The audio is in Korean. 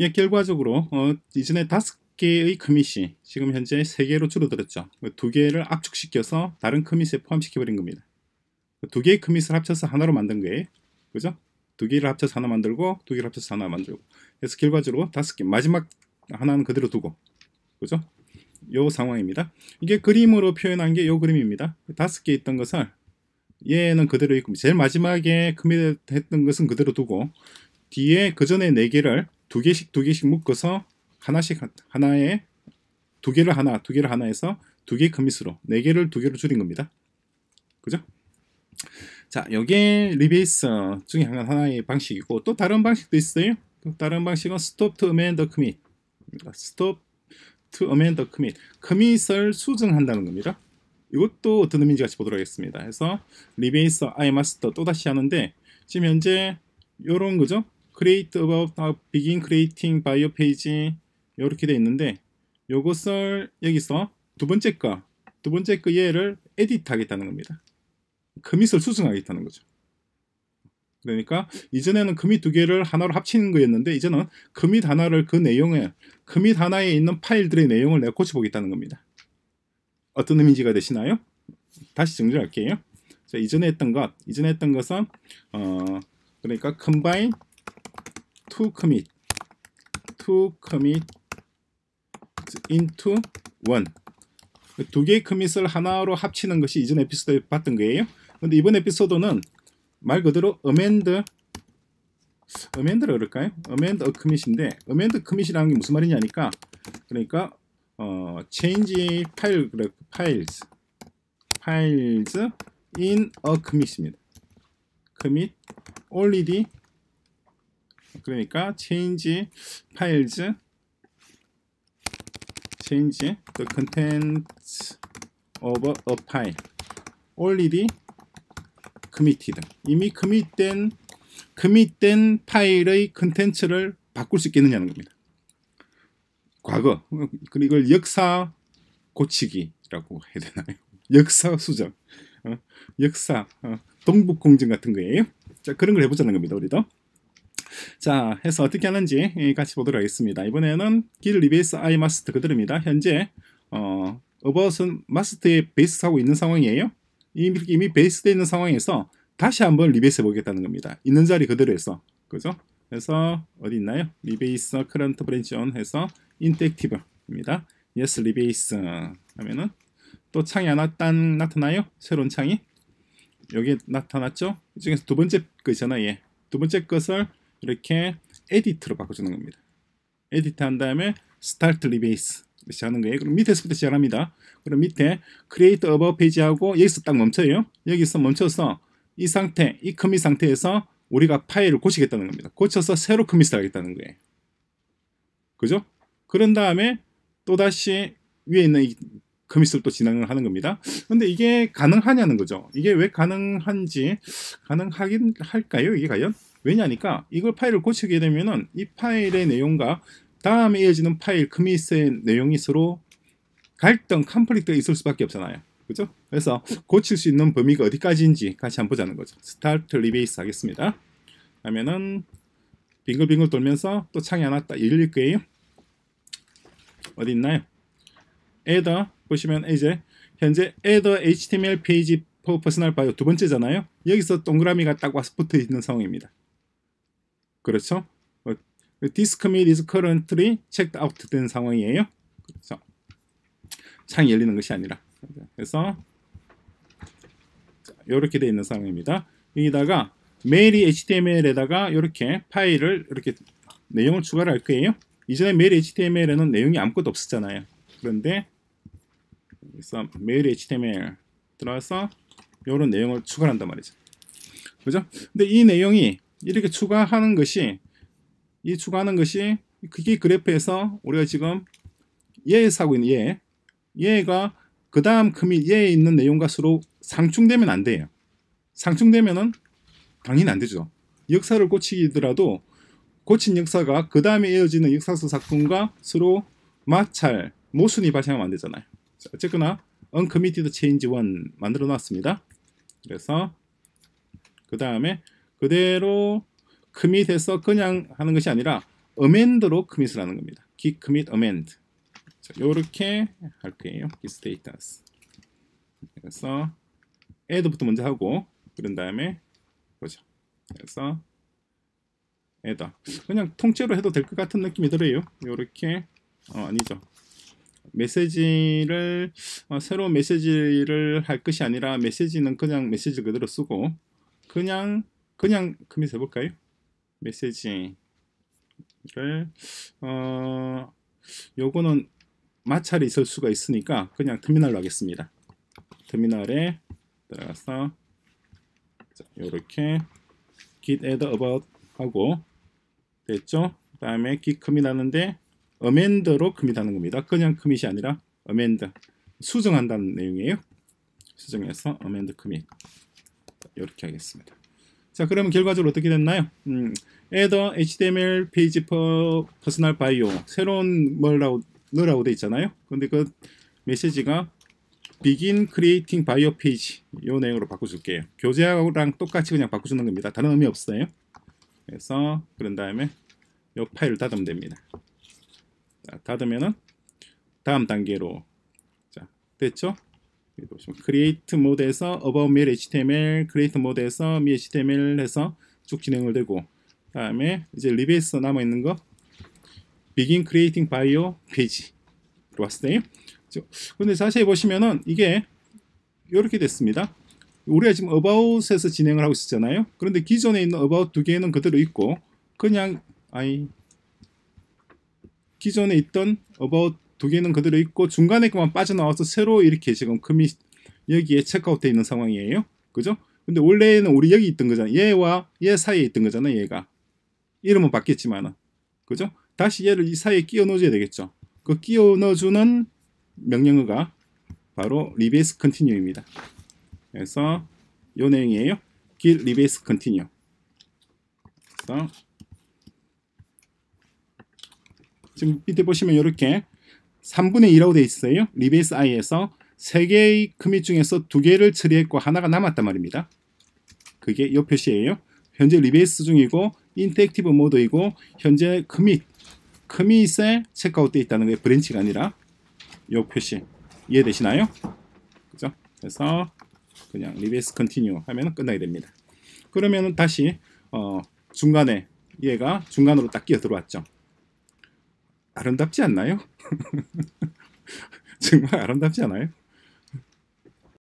예, 결과적으로 이전에 5개의 커밋이 지금 현재 3개로 줄어들었죠. 2개를 압축시켜서 다른 커밋에 포함시켜버린 겁니다. 2개의 커밋을 합쳐서 하나로 만든 거예요. 그죠? 2개를 합쳐서 하나 만들고 2개를 합쳐서 하나 만들고, 그래서 결과적으로 5개, 마지막 하나는 그대로 두고, 그죠? 요 상황입니다. 이게 그림으로 표현한 게 요 그림입니다. 5개 있던 것을 얘는 그대로 있고, 제일 마지막에 커밋했던 것은 그대로 두고, 뒤에 그 전에 4개를 2개씩 2개씩 묶어서 하나씩 하나에 2개를 하나, 2개를 하나 해서 2개 커밋으로 4개를 2개로 줄인 겁니다. 그죠? 자, 요게 리베이스 중에 하나의 방식이고, 또 다른 방식도 있어요. 또 다른 방식은 stop to amend the commit. stop to amend the commit. commit을 수정한다는 겁니다. 이것도 어떤 의미인지 같이 보도록 하겠습니다. 그래서 리베이스 I must 또다시 하는데, 지금 현재 요런 거죠. create about begin creating by your page 요렇게 돼 있는데, 요것을 여기서 두 번째 거 얘를 edit 하겠다는 겁니다. 커밋을 수정하겠다는 거죠. 그러니까 이전에는 커밋 2개를 하나로 합치는 거였는데, 이제는 커밋 하나를 그 내용에, 커밋 하나에 있는 파일들의 내용을 내가 고쳐보겠다는 겁니다. 어떤 의미인지가 되시나요? 다시 정리할게요. 자, 이전에 했던 것은 그러니까 combine to commit into one. 2개의 커밋을 하나로 합치는 것이 이전 에피소드에 봤던 거예요. 근데 이번 에피소드는 말 그대로 amend를 그럴까요? amend a commit인데, amend commit이라는 게 무슨 말이냐니까, 그러니까 change files in a commit입니다. commit already, 그러니까 change the contents of a file already committed. 이미 commit된 파일의 컨텐츠를 바꿀 수 있겠느냐는 겁니다. 과거, 그리고 이걸 역사 고치기라고 해야 되나요? 역사 수정, 동북공정 같은 거예요. 자, 그런 걸 해보자는 겁니다, 우리도. 자, 해서 어떻게 하는지 같이 보도록 하겠습니다. 이번에는 git replace I must 그대로입니다. 현재 about은 must에 베이스하고 있는 상황이에요. 이미 베이스되어 있는 상황에서 다시 한번 리베이스 해보겠다는 겁니다. 있는 자리 그대로 해서, 그죠? 그래서 어디 있나요? 리베이스 current branch on 해서 inactive입니다. yes 리베이스 하면은 또 창이 하나 딴 나타나요? 새로운 창이 여기 나타났죠? 이 중에서 두 번째 것이잖아요. 예. 두 번째 것을 이렇게 edit로 바꿔주는 겁니다. edit 한 다음에 start rebase 시작하는 거예요. 그럼 밑에서부터 시작합니다. 그럼 밑에 create above page 하고 여기서 딱 멈춰요. 여기서 멈춰서 이 상태, 이 commit 상태에서 우리가 파일을 고치겠다는 겁니다. 고쳐서 새로 commit을 하겠다는 거예요. 그죠? 그런 다음에 또다시 위에 있는 이 commit을 또 진행을 하는 겁니다. 근데 이게 가능하냐는 거죠. 이게 왜 가능한지, 가능하긴 할까요? 이게 과연? 왜냐니까 이걸 파일을 고치게 되면은 이 파일의 내용과 다음에 이어지는 파일 커밋의 내용이 서로 갈등, 컨플릭트가 있을 수밖에 없잖아요. 그죠? 그래서 고칠 수 있는 범위가 어디까지인지 같이 한번 보자는 거죠. 스타트 리베이스 하겠습니다. 하면은 빙글빙글 돌면서 또 창이 하나 딱 열릴 거예요. 어디 있나요? Add 보시면 이제 현재 Add HTML 페이지 for personal bio 두 번째잖아요. 여기서 동그라미가 딱 와서 붙어 있는 상황입니다. 그렇죠? This commit is currently checked out 된 상황이에요. 그렇죠? 창이 열리는 것이 아니라. 그래서 이렇게 되어 있는 상황입니다. 여기다가 메일이 HTML에다가 이렇게 파일을 이렇게 내용을 추가를 할 거예요. 이전에 메일 HTML에는 내용이 아무것도 없었잖아요. 그런데 그래서 메일 HTML 들어와서 이런 내용을 추가한단 말이죠. 그죠? 근데 이 내용이 이렇게 추가하는 것이, 그게 그래프에서 우리가 지금 얘에서 하고 있는 얘가 그 다음 커밋 얘에 있는 내용과 서로 상충되면 안 돼요. 상충되면은 당연히 안 되죠. 역사를 고치더라도 고친 역사가 그 다음에 이어지는 역사서 사건과 서로 마찰, 모순이 발생하면 안 되잖아요. 자, 어쨌거나 uncommitted change 1 만들어 놨습니다. 그래서 그 다음에 그대로 커밋해서 그냥 하는 것이 아니라 amend로 commit을 하는 겁니다. git commit amend. 자, 요렇게 할 거예요. git status. 그래서 add부터 먼저 하고 그런 다음에 보죠. 그래서 add. 그냥 통째로 해도 될 것 같은 느낌이 들어요. 요렇게 아니죠. 메시지를 새로운 메시지를 할 것이 아니라 메시지는 그냥 메시지 그대로 쓰고 그냥 커밋 해볼까요? 메시지를 요거는 마찰이 있을 수가 있으니까 그냥 터미널로 하겠습니다. 터미널에 들어가서 자, 요렇게 git add about 하고 됐죠? 그 다음에 git commit 하는데 amend로 커밋하는 겁니다. 그냥 커밋이 아니라 amend 수정한다는 내용이에요. 수정해서 amend commit 이렇게 하겠습니다. 자, 그러면 결과적으로 어떻게 됐나요? add html 페이지 퍼스널 바이오 새로운 뭘 넣으라고 돼 있잖아요. 근데 그 메시지가 begin creating bio page 이 내용으로 바꿔줄게요. 교재랑 똑같이 그냥 바꿔주는 겁니다. 다른 의미 없어요. 그래서 그런 다음에 이 파일을 닫으면 됩니다. 자, 닫으면은 다음 단계로 자, 됐죠? create 모드에서 about me html, create 모드에서 me html 해서 쭉 진행을 되고 다음에 이제 리베이스 남아 있는 거 begin creating bio page 들어왔어요. 근데 자세히 보시면은 이게 이렇게 됐습니다. 우리가 지금 about에서 진행을 하고 있었잖아요. 그런데 기존에 있는 about 두 개는 그대로 있고 그냥 기존에 있던 about 두 개는 그대로 있고 중간에 것만 빠져나와서 새로 이렇게 지금 commit 여기에 체크아웃 되어 있는 상황이에요. 그죠? 근데 원래는 우리 여기 있던 거잖아. 얘와 얘 사이에 있던 거잖아. 얘가 이름은 바뀌었지만은 그죠? 다시 얘를 이 사이에 끼워 넣어줘야 되겠죠. 그 끼워 넣어주는 명령어가 바로 replace continue입니다. 그래서 이 내용이에요. git replace continue. 그래서 지금 밑에 보시면 이렇게 3분의 2라고 되어 있어요. 리베이스 i에서 3개의 커밋 중에서 2개를 처리했고 하나가 남았단 말입니다. 그게 이 표시예요. 현재 리베이스 중이고 인터액티브 모드이고 현재 커밋에 체크아웃되어 있다는 게 브랜치가 아니라 이 표시 이해되시나요? 그죠? 그래서 그냥 리베이스 컨티뉴 하면 끝나게 됩니다. 그러면 다시 중간에 얘가 중간으로 딱 끼어 들어왔죠. 아름답지 않나요? 정말 아름답지 않아요?